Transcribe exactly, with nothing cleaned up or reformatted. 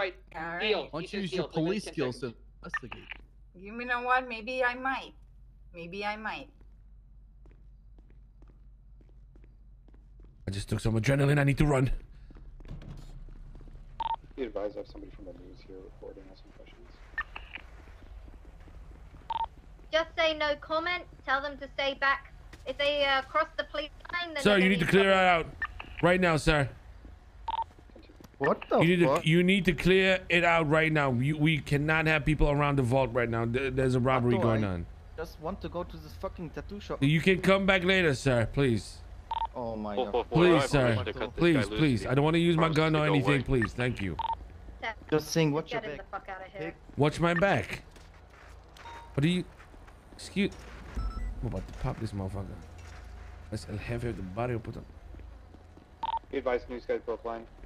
right. All right. Deal. Why don't you use your police skills to investigate? You know what? Maybe I might. Maybe I might. I just took some adrenaline. I need to run. Be advised, I have somebody from the news here recording us some questions. Just say no comment. Tell them to stay back. If they uh, cross the police line, then... Sir, you need to clear that out. Right now, sir. What the you need fuck? To, you need to clear it out right now. We, we cannot have people around the vault right now. There, there's a robbery going I on. Just want to go to this fucking tattoo shop. You can come back later, sir. Please. Oh my God. Please, please, sir. Please, please. I don't want to use my gun or anything. Please, thank you. Just saying, watch your back. Watch my back. What do you... Excuse... I'm about to pop this motherfucker. Let's have here the body or put on. Advice, news guys, broke line.